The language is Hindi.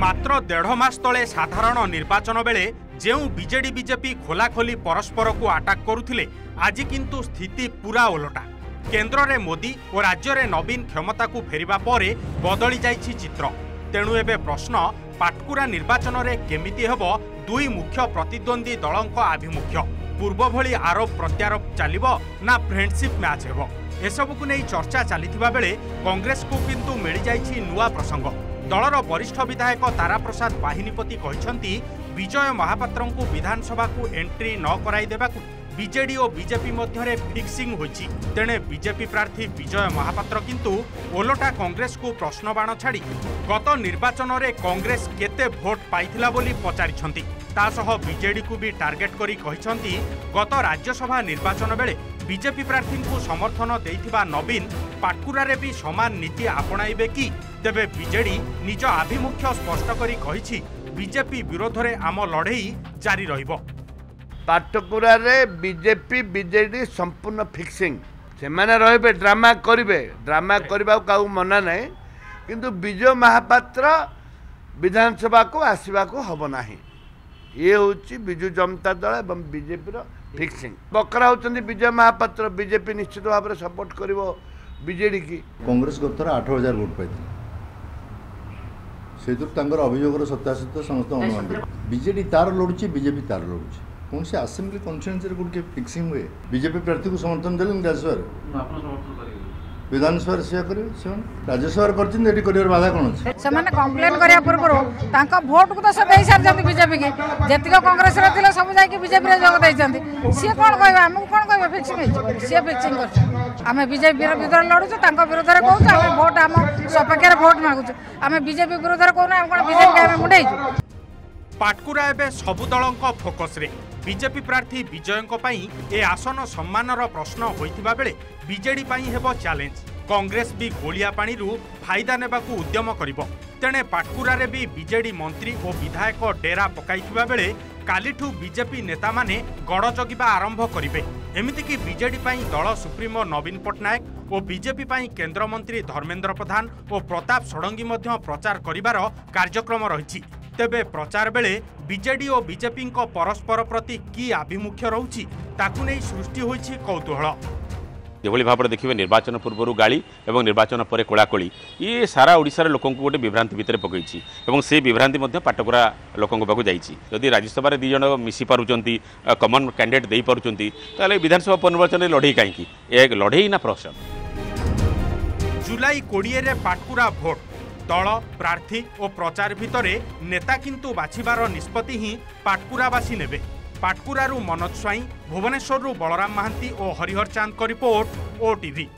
मात्र डेढ़ मास तले साधारण निर्वाचन बेले जो बीजेडी बीजेपी खोलाखोली परस्पर को आटाक करुले, आज किंतु स्थिति पूरा ओलटा। केंद्र रे मोदी और राज्य रे नवीन क्षमता को फेरिबा परे बदली जाइछि चित्र। तेणु एबे प्रश्न पाटकुरा निर्वाचन रे केमिति हेबो दुई मुख्य प्रतिद्वंदी दलंक आभिमुख्य। पूर्व भली आरोप प्रत्यारोप चलिबो ना फ्रेंडशिप मैच हेबो, एसबुक नहीं चर्चा चलिथिबा बेले कांग्रेस को किंतु मिली जाइछि नुआ प्रसंग। दलर वरिष्ठ विधायक तारा प्रसाद बाहिनीपति कहिसंती विजय महापात्र को विधानसभा को एंट्री न कराई देबाकू बीजेडी और बीजेपी मध्य फिक्सिंग होइछि। तेणे बीजेपी प्रार्थी विजय महापात्र किंतु ओलटा कांग्रेस को प्रश्नबाण छाड़ी गत निर्वाचन रे कांग्रेस केते भोट पाइथिला बोली पचारिछंती, ता सह बीजेडी को भी टार्गेट करी कहिछंती गत राज्यसभा निर्वाचन बेले बीजेपी प्रार्थी को समर्थन देइथिबा नवीन पाटकुरा रे भी समान नीति आपणाइबे कि। तेबे बीजेडी निज आभिमुख्य स्पष्ट करी कहिछि बीजेपी विरोध रे आम लड़ई जारी रहिबो। पाटकुरा रे बीजेपी बीजेडी संपूर्ण फिक्सिंग से माने रहिबे, ड्रामा करिबे, ड्रामा करबा का मना नहीं, किंतु विजय महापात्र विधानसभा को आसवा को हब नाही। ये होची बिजु जनता दल एवं बीजेपी रो फिक्सिंग। बकरा होचंदी विजय महापात्र, बीजेपी निश्चित भाव में सपोर्ट करिवो बीजेडी की। कांग्रेस गत 8000 वोट पाइथि सेतु तांगर अभियोग सत्यासित समस्त अनुमान। बीजेडी तार लड़ुची, बीजेपी तार लड़ुची। कौन से असेंबली कन्फरेन्सर गोटे फिक्सिंग हुए बीजेपी प्रार्थी को समर्थन देले राज्यसभा विधानसभा से राज्यसभा कर बाधा कौन से कम्प्लेन करा पूर्व भोट को तो सब दे सारी बीजेपी की जैसे कांग्रेस रे सब जाकि बीजेपी जोग देते सी कौन कह आम कौन कह फिक्सिंग सी फिक्सिंग करें बीजेपी विरोध लड़ुचे विरोध में कहूँ आम भोट आम सपक्ष भोट मागुचे आम बीजेपी विरोध में कहूँ कौन बीजेपी आम मुंडेई। पाटकुरा एवं सबु दलंक फोकस्रे बीजेपी प्रार्थी विजयं ए आसन सम्मानर प्रश्न होता बेले बीजेडी हेबो चैलेंज। कांग्रेस भी गोलिया पानी फायदा नेबाकू उद्यम करिबो। तेणे पाटकुरा भी बीजेडी मंत्री और विधायक डेरा पकाइथिबा बेले कालिठू बीजेपी नेता माने गड़ जगिबा आरंभ करिबे। एमितिकि बीजेडी दल सुप्रीमो नवीन पट्टनायक और बीजेपी केंद्रमंत्री धर्मेन्द्र प्रधान और प्रताप षडंगी प्रचार करिबार कार्यक्रम रहिछि। तेबे प्रचार बेले बीजेडी और बीजेपी को परस्पर प्रति की आभिमुख्य रहुछि ताकु नै सृष्टि होइछि कौतूहल। जेभली भाव में देखिए निर्वाचन पूर्व गाली और निर्वाचन पर कोलाकोली ये सारा ओडिशार लोक गोटे विभ्रांति भितर पकई और से विभ्रांति पाटकुरा लोकों पाक जाती। राज्यसभा दीज मिसी पार्टी कमन कैंडिडेट दे पार्टी तो विधानसभा उपनिर्वाचन लड़े कहीं एक लड़े ना प्रश्न। जुलाई 20 रे पाटकुरा भोट दल प्रार्थी और प्रचार भितरे नेता किंतु बाछिबार निष्पत्ति ही पाटकुरावासी नेबे। पाटकुरारू मनोज स्वाईं, भुवनेश्वररू बलराम महांती और हरिहरचांद को रिपोर्ट ओटीवी।